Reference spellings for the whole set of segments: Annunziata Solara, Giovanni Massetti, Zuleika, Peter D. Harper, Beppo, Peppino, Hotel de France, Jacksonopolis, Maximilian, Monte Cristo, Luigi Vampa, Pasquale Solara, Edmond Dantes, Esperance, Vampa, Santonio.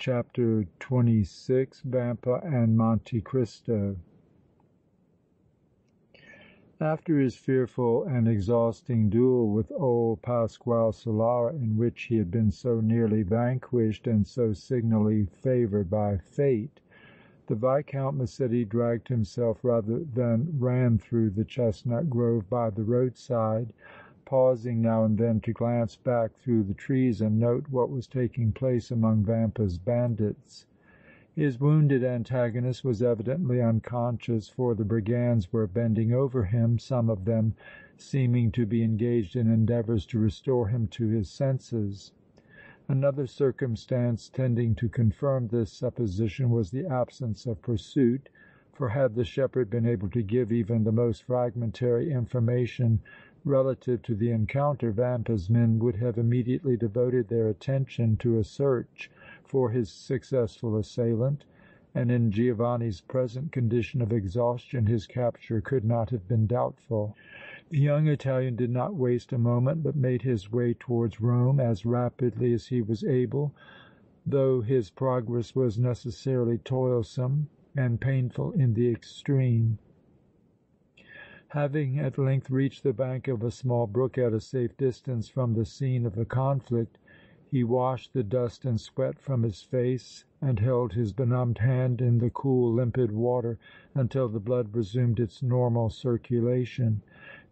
CHAPTER XXVI VAMPA AND MONTE CRISTO After his fearful and exhausting duel with old Pasquale Solara in which he had been so nearly vanquished and so signally favored by fate, the Viscount Massetti dragged himself rather than ran through the chestnut grove by the roadside, pausing now and then to glance back through the trees and note what was taking place among Vampa's bandits. His wounded antagonist was evidently unconscious, for the brigands were bending over him, some of them seeming to be engaged in endeavors to restore him to his senses. Another circumstance tending to confirm this supposition was the absence of pursuit, for had the shepherd been able to give even the most fragmentary information relative to the encounter, Vampa's men would have immediately devoted their attention to a search for his successful assailant, and in Giovanni's present condition of exhaustion his capture could not have been doubtful. The young Italian did not waste a moment, but made his way towards Rome as rapidly as he was able, though his progress was necessarily toilsome and painful in the extreme. Having at length reached the bank of a small brook at a safe distance from the scene of the conflict, he washed the dust and sweat from his face and held his benumbed hand in the cool, limpid water until the blood resumed its normal circulation.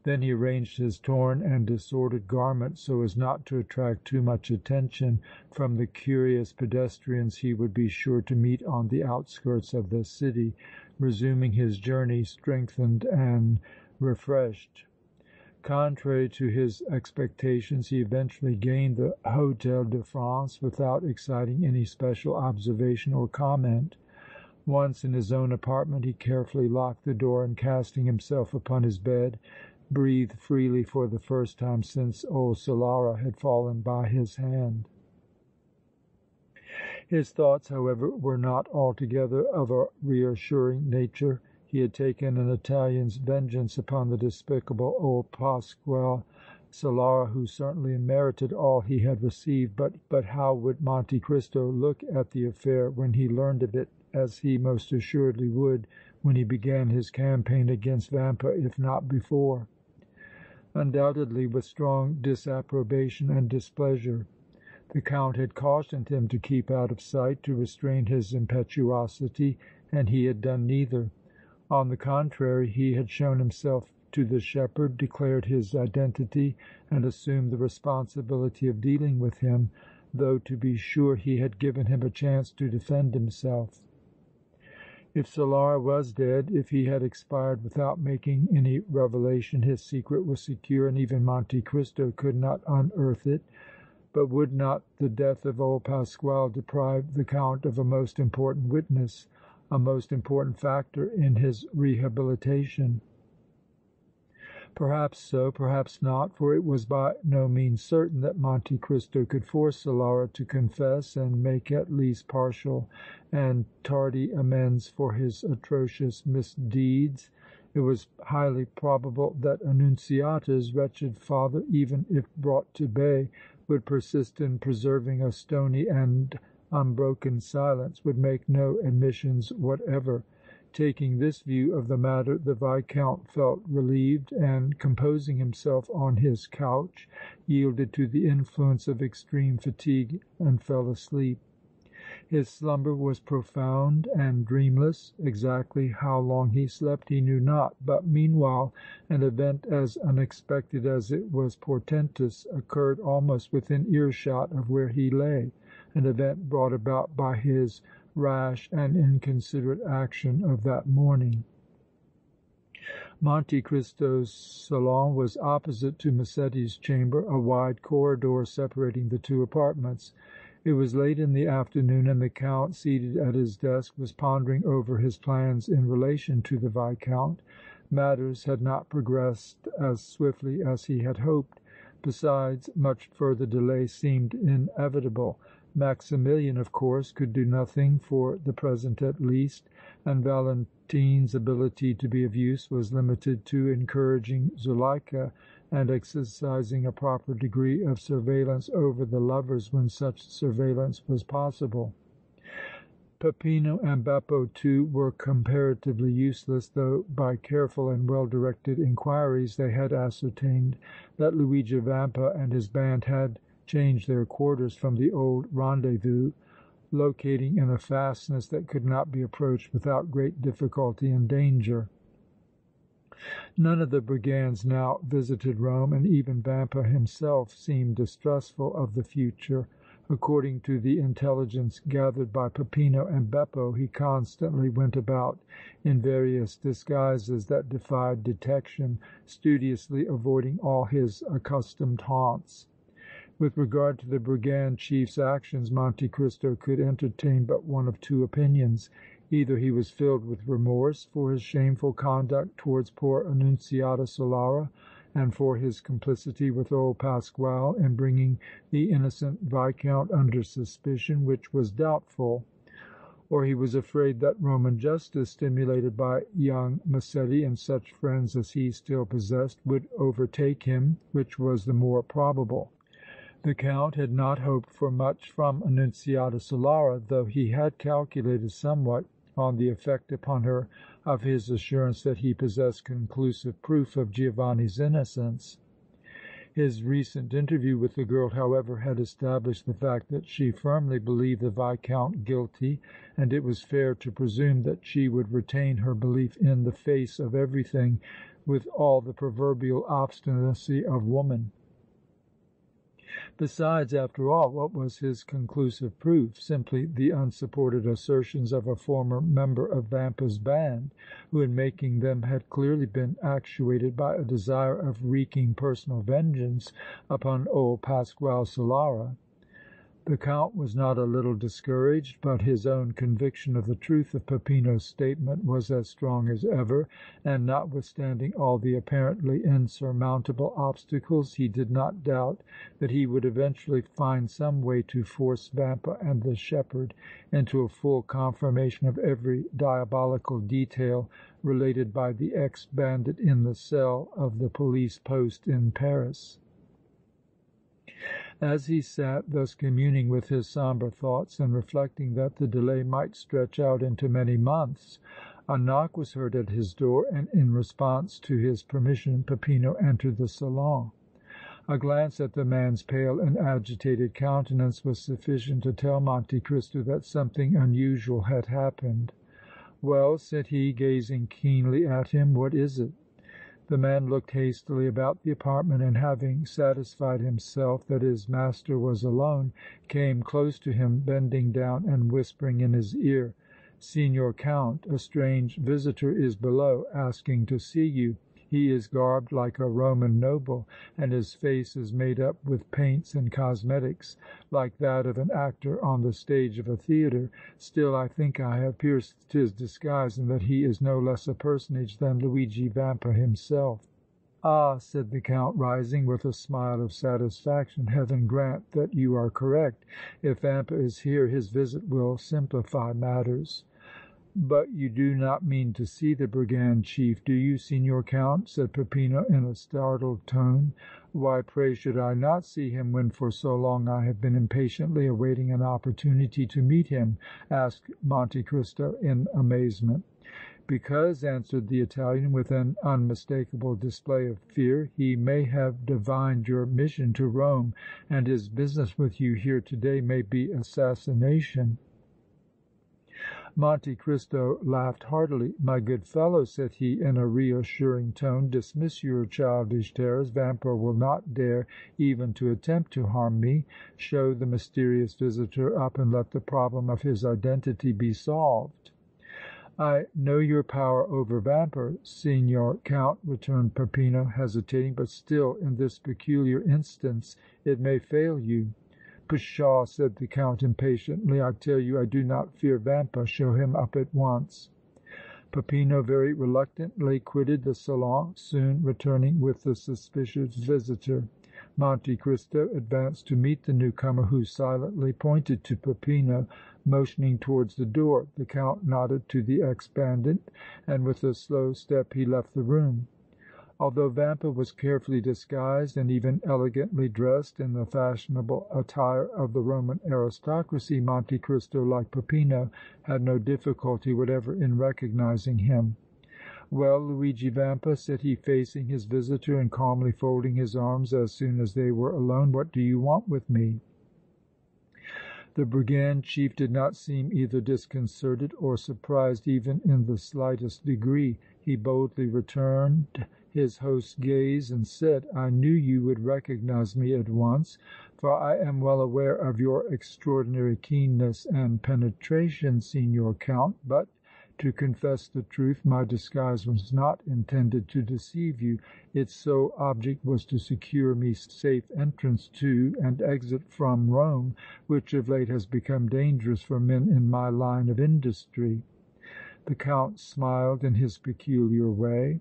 Then he arranged his torn and disordered garment so as not to attract too much attention from the curious pedestrians he would be sure to meet on the outskirts of the city, resuming his journey strengthened and refreshed. Contrary to his expectations, he eventually gained the Hotel de France without exciting any special observation or comment. Once in his own apartment, he carefully locked the door and, casting himself upon his bed, breathed freely for the first time since old Solara had fallen by his hand. His thoughts, however, were not altogether of a reassuring nature. He had taken an Italian's vengeance upon the despicable old Pasquale Solara, who certainly merited all he had received, but how would Monte Cristo look at the affair when he learned of it, as he most assuredly would when he began his campaign against Vampa, if not before? Undoubtedly with strong disapprobation and displeasure. The Count had cautioned him to keep out of sight, to restrain his impetuosity, and he had done neither. On the contrary, he had shown himself to the shepherd, declared his identity, and assumed the responsibility of dealing with him, though, to be sure, he had given him a chance to defend himself. If Solara was dead, if he had expired without making any revelation, his secret was secure, and even Monte Cristo could not unearth it. But would not the death of old Pasquale deprive the Count of a most important witness, a most important factor in his rehabilitation? Perhaps so, perhaps not, for it was by no means certain that Monte Cristo could force Solara to confess and make at least partial and tardy amends for his atrocious misdeeds. It was highly probable that Annunziata's wretched father, even if brought to bay, would persist in preserving a stony and unbroken silence, would make no admissions whatever. Taking this view of the matter, the Viscount felt relieved, and, composing himself on his couch, yielded to the influence of extreme fatigue and fell asleep. His slumber was profound and dreamless. Exactly how long he slept he knew not, but meanwhile an event as unexpected as it was portentous occurred almost within earshot of where he lay, an event brought about by his rash and inconsiderate action of that morning. Monte Cristo's salon was opposite to Massetti's chamber, a wide corridor separating the two apartments. It was late in the afternoon, and the Count, seated at his desk, was pondering over his plans in relation to the Viscount. Matters had not progressed as swiftly as he had hoped. Besides, much further delay seemed inevitable. Maximilian, of course, could do nothing, for the present at least, and Valentine's ability to be of use was limited to encouraging Zuleika and exercising a proper degree of surveillance over the lovers when such surveillance was possible. Peppino and Beppo, too, were comparatively useless, though by careful and well directed inquiries they had ascertained that Luigi Vampa and his band had changed their quarters from the old rendezvous, locating in a fastness that could not be approached without great difficulty and danger. None of the brigands now visited Rome, and even Vampa himself seemed distrustful of the future. According to the intelligence gathered by Peppino and Beppo, he constantly went about in various disguises that defied detection, studiously avoiding all his accustomed haunts. With regard to the brigand chief's actions, Monte Cristo could entertain but one of two opinions. Either he was filled with remorse for his shameful conduct towards poor Annunziata Solara, and for his complicity with old Pasquale in bringing the innocent Viscount under suspicion, which was doubtful, or he was afraid that Roman justice, stimulated by young Massetti and such friends as he still possessed, would overtake him, which was the more probable. The Count had not hoped for much from Annunziata Solara, though he had calculated somewhat on the effect upon her of his assurance that he possessed conclusive proof of Giovanni's innocence. His recent interview with the girl, however, had established the fact that she firmly believed the Viscount guilty, and it was fair to presume that she would retain her belief in the face of everything with all the proverbial obstinacy of woman. Besides, after all, what was his conclusive proof? Simply the unsupported assertions of a former member of Vampa's band, who in making them had clearly been actuated by a desire of wreaking personal vengeance upon old Pasquale Solara. The Count was not a little discouraged, but his own conviction of the truth of Peppino's statement was as strong as ever, and notwithstanding all the apparently insurmountable obstacles, he did not doubt that he would eventually find some way to force Vampa and the shepherd into a full confirmation of every diabolical detail related by the ex-bandit in the cell of the police post in Paris. As he sat thus communing with his sombre thoughts and reflecting that the delay might stretch out into many months, a knock was heard at his door, and in response to his permission Peppino entered the salon. A glance at the man's pale and agitated countenance was sufficient to tell Monte Cristo that something unusual had happened. "Well," said he, gazing keenly at him, "what is it?" The man looked hastily about the apartment, and having satisfied himself that his master was alone, came close to him, bending down and whispering in his ear, "Signor Count, a strange visitor is below, asking to see you. He is garbed like a Roman noble, and his face is made up with paints and cosmetics, like that of an actor on the stage of a theatre. Still, I think I have pierced his disguise, and that he is no less a personage than Luigi Vampa himself." "Ah," said the Count, rising with a smile of satisfaction, "Heaven grant that you are correct. If Vampa is here, his visit will simplify matters." "But you do not mean to see the brigand chief, do you, Signor Count?" said Peppino in a startled tone. "Why, pray, should I not see him when for so long I have been impatiently awaiting an opportunity to meet him?" asked Monte Cristo in amazement. "Because," answered the Italian with an unmistakable display of fear, "he may have divined your mission to Rome, and his business with you here today may be assassination." Monte Cristo laughed heartily. "My good fellow," said he in a reassuring tone, "dismiss your childish terrors. Vampa will not dare even to attempt to harm me. Show the mysterious visitor up, and let the problem of his identity be solved." "I know your power over Vampa, Signor Count," returned Peppino, hesitating, "but still, in this peculiar instance, it may fail you." "Pshaw," said the Count impatiently, "I tell you I do not fear Vampa. Show him up at once." Peppino very reluctantly quitted the salon, soon returning with the suspicious visitor. Monte Cristo advanced to meet the newcomer, who silently pointed to Peppino, motioning towards the door. The Count nodded to the ex-bandit, and with a slow step he left the room. Although Vampa was carefully disguised and even elegantly dressed in the fashionable attire of the Roman aristocracy, Monte Cristo, like Peppino, had no difficulty whatever in recognizing him. "Well, Luigi Vampa," said he, facing his visitor and calmly folding his arms as soon as they were alone, "what do you want with me?" The brigand chief did not seem either disconcerted or surprised even in the slightest degree. He boldly returned his host's gaze and said, "I knew you would recognize me at once, for I am well aware of your extraordinary keenness and penetration, Signor Count, but, to confess the truth, my disguise was not intended to deceive you. Its sole object was to secure me safe entrance to and exit from Rome, which of late has become dangerous for men in my line of industry." The Count smiled in his peculiar way.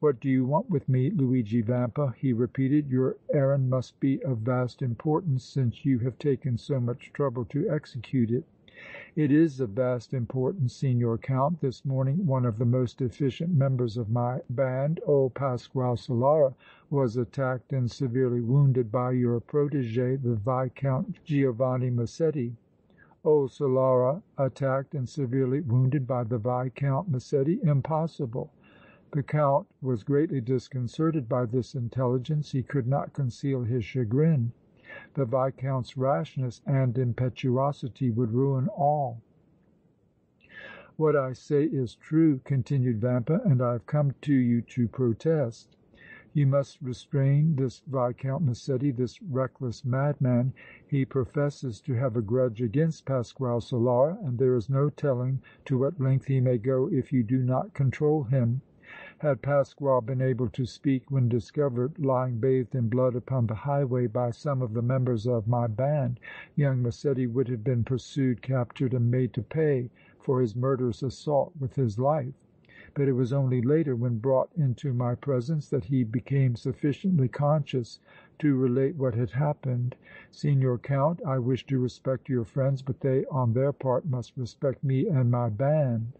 "What do you want with me, Luigi Vampa?" he repeated. "Your errand must be of vast importance, since you have taken so much trouble to execute it." "It is of vast importance, Signor Count. This morning one of the most efficient members of my band, old Pasquale Solara, was attacked and severely wounded by your protege, the Viscount Giovanni Massetti." "Old Solara attacked and severely wounded by the Viscount Massetti? Impossible!" The Count was greatly disconcerted by this intelligence. He could not conceal his chagrin. The Viscount's rashness and impetuosity would ruin all. "What I say is true," continued Vampa, "and I have come to you to protest. You must restrain this Viscount Massetti, this reckless madman. He professes to have a grudge against Pasquale Solara, and there is no telling to what length he may go if you do not control him. Had Pasquale been able to speak when discovered lying bathed in blood upon the highway by some of the members of my band, young Massetti would have been pursued, captured, and made to pay for his murderous assault with his life. But it was only later, when brought into my presence, that he became sufficiently conscious to relate what had happened. Signor Count, I wish to respect your friends, but they, on their part, must respect me and my band."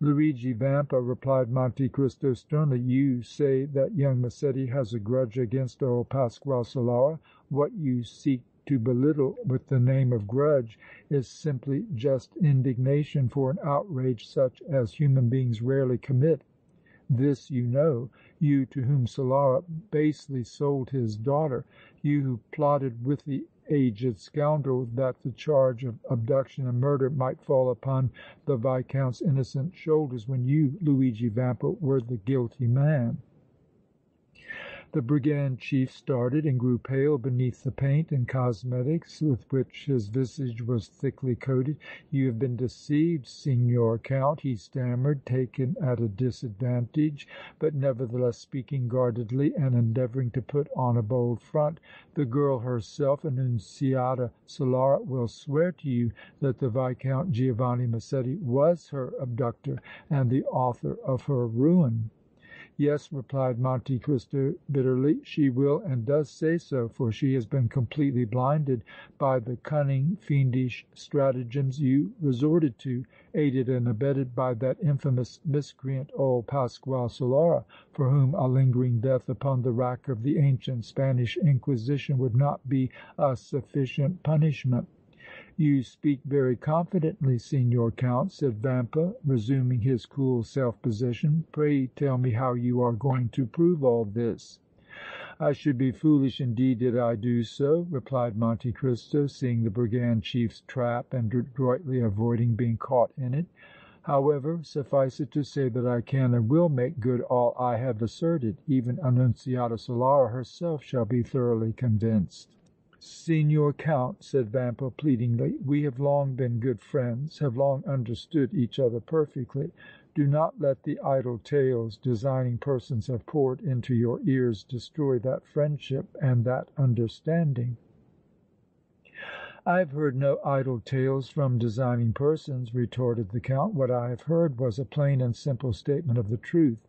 "Luigi Vampa," replied Monte Cristo sternly, "you say that young Massetti has a grudge against old Pasquale Solara. What you seek to belittle with the name of grudge is simply just indignation for an outrage such as human beings rarely commit. This you know, you to whom Solara basely sold his daughter, you who plotted with the aged scoundrel that the charge of abduction and murder might fall upon the Viscount's innocent shoulders, when you, Luigi Vampa, were the guilty man." The brigand chief started and grew pale beneath the paint and cosmetics with which his visage was thickly coated. "You have been deceived, Signor Count," he stammered, taken at a disadvantage, but nevertheless speaking guardedly and endeavoring to put on a bold front. "The girl herself, Annunziata Solara, will swear to you that the Viscount Giovanni Massetti was her abductor and the author of her ruin." "Yes," replied Monte Cristo bitterly, "she will and does say so, for she has been completely blinded by the cunning, fiendish stratagems you resorted to, aided and abetted by that infamous miscreant old Pasquale Solara, for whom a lingering death upon the rack of the ancient Spanish Inquisition would not be a sufficient punishment." "You speak very confidently, Signor Count," said Vampa, resuming his cool self-possession. "Pray tell me how you are going to prove all this." "I should be foolish indeed did I do so," replied Monte Cristo, seeing the brigand chief's trap and adroitly avoiding being caught in it. "However, suffice it to say that I can and will make good all I have asserted. Even Annunziata Solara herself shall be thoroughly convinced." "Signor Count," said Vampa pleadingly, "we have long been good friends, have long understood each other perfectly. Do not let the idle tales designing persons have poured into your ears destroy that friendship and that understanding." "I have heard no idle tales from designing persons," retorted the Count. "What I have heard was a plain and simple statement of the truth.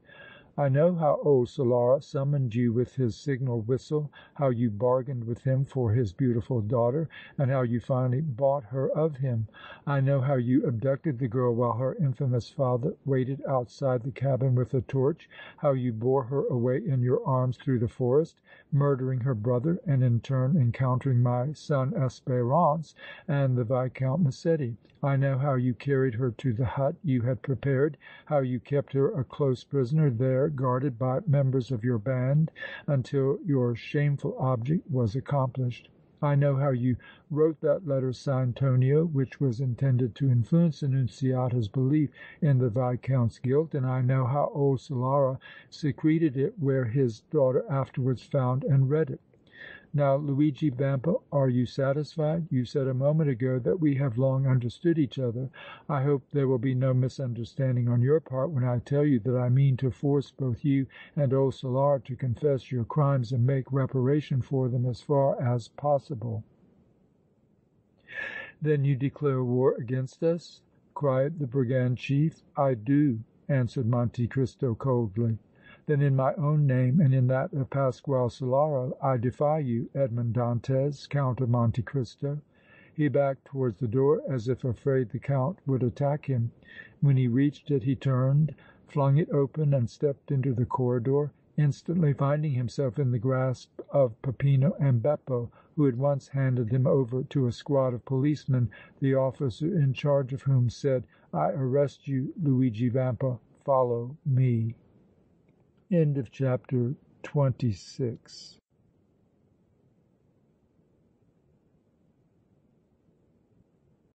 I know how old Solara summoned you with his signal whistle, how you bargained with him for his beautiful daughter, and how you finally bought her of him. I know how you abducted the girl while her infamous father waited outside the cabin with a torch, how you bore her away in your arms through the forest, murdering her brother, and in turn encountering my son Esperance and the Viscount Massetti. I know how you carried her to the hut you had prepared, how you kept her a close prisoner there, guarded by members of your band, until your shameful object was accomplished. I know how you wrote that letter Santonio, which was intended to influence Annunziata's belief in the Viscount's guilt, and I know how old Solara secreted it where his daughter afterwards found and read it. Now, Luigi Vampa, are you satisfied? You said a moment ago that we have long understood each other. I hope there will be no misunderstanding on your part when I tell you that I mean to force both you and old Solara to confess your crimes and make reparation for them as far as possible. Then you declare war against us? Cried the brigand chief. I do, answered Monte Cristo coldly. Then in my own name and in that of Pasquale Solara, I defy you, Edmond Dantes, Count of Monte Cristo. He backed towards the door as if afraid the Count would attack him. When he reached it, he turned, flung it open, and stepped into the corridor, instantly finding himself in the grasp of Peppino and Beppo, who at once handed him over to a squad of policemen, the officer in charge of whom said, I arrest you, Luigi Vampa. Follow me. End of chapter 26.